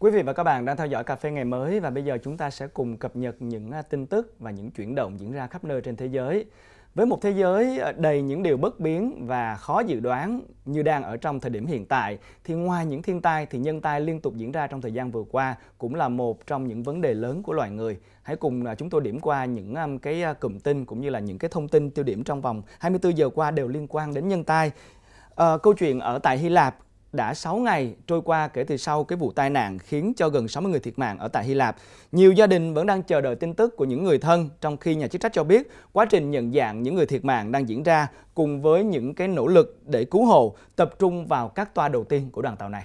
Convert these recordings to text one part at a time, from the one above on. Quý vị và các bạn đang theo dõi Cà Phê Ngày Mới và bây giờ chúng ta sẽ cùng cập nhật những tin tức và những chuyển động diễn ra khắp nơi trên thế giới. Với một thế giới đầy những điều bất biến và khó dự đoán như đang ở trong thời điểm hiện tại, thì ngoài những thiên tai thì nhân tai liên tục diễn ra trong thời gian vừa qua cũng là một trong những vấn đề lớn của loài người. Hãy cùng chúng tôi điểm qua những cái cụm tin cũng như là những cái thông tin tiêu điểm trong vòng 24 giờ qua đều liên quan đến nhân tai. Câu chuyện ở tại Hy Lạp đã 6 ngày trôi qua kể từ sau cái vụ tai nạn khiến cho gần 60 người thiệt mạng ở tại Hy Lạp. Nhiều gia đình vẫn đang chờ đợi tin tức của những người thân, trong khi nhà chức trách cho biết quá trình nhận dạng những người thiệt mạng đang diễn ra cùng với những cái nỗ lực để cứu hộ tập trung vào các toa đầu tiên của đoàn tàu này.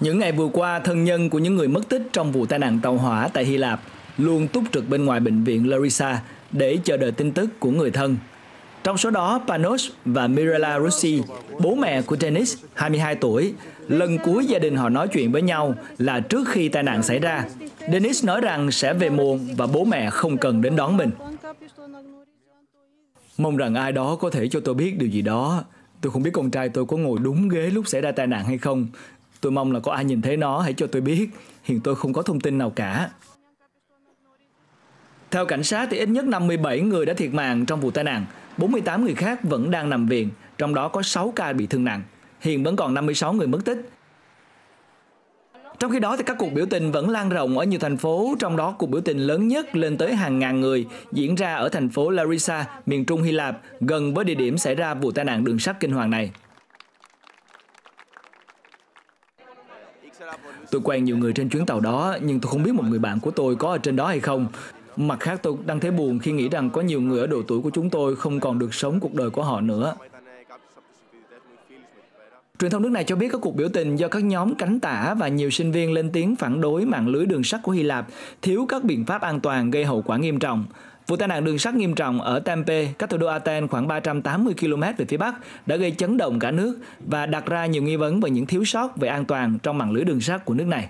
Những ngày vừa qua, thân nhân của những người mất tích trong vụ tai nạn tàu hỏa tại Hy Lạp luôn túc trực bên ngoài bệnh viện Larissa để chờ đợi tin tức của người thân. Trong số đó, Panos và Mirela Rossi, bố mẹ của Dennis, 22 tuổi. Lần cuối gia đình họ nói chuyện với nhau là trước khi tai nạn xảy ra. Dennis nói rằng sẽ về muộn và bố mẹ không cần đến đón mình. Mong rằng ai đó có thể cho tôi biết điều gì đó. Tôi không biết con trai tôi có ngồi đúng ghế lúc xảy ra tai nạn hay không. Tôi mong là có ai nhìn thấy nó hãy cho tôi biết. Hiện tôi không có thông tin nào cả. Theo cảnh sát thì ít nhất 57 người đã thiệt mạng trong vụ tai nạn. 48 người khác vẫn đang nằm viện, trong đó có 6 ca bị thương nặng. Hiện vẫn còn 56 người mất tích. Trong khi đó, thì các cuộc biểu tình vẫn lan rộng ở nhiều thành phố, trong đó cuộc biểu tình lớn nhất lên tới hàng ngàn người diễn ra ở thành phố Larissa, miền trung Hy Lạp, gần với địa điểm xảy ra vụ tai nạn đường sắt kinh hoàng này. Tôi quen nhiều người trên chuyến tàu đó, nhưng tôi không biết một người bạn của tôi có ở trên đó hay không. Mặt khác, tôi đang thấy buồn khi nghĩ rằng có nhiều người ở độ tuổi của chúng tôi không còn được sống cuộc đời của họ nữa. Truyền thông nước này cho biết các cuộc biểu tình do các nhóm cánh tả và nhiều sinh viên lên tiếng phản đối mạng lưới đường sắt của Hy Lạp thiếu các biện pháp an toàn gây hậu quả nghiêm trọng. Vụ tai nạn đường sắt nghiêm trọng ở Tempe, cách thủ đô Athens khoảng 380 km về phía bắc đã gây chấn động cả nước và đặt ra nhiều nghi vấn về những thiếu sót về an toàn trong mạng lưới đường sắt của nước này.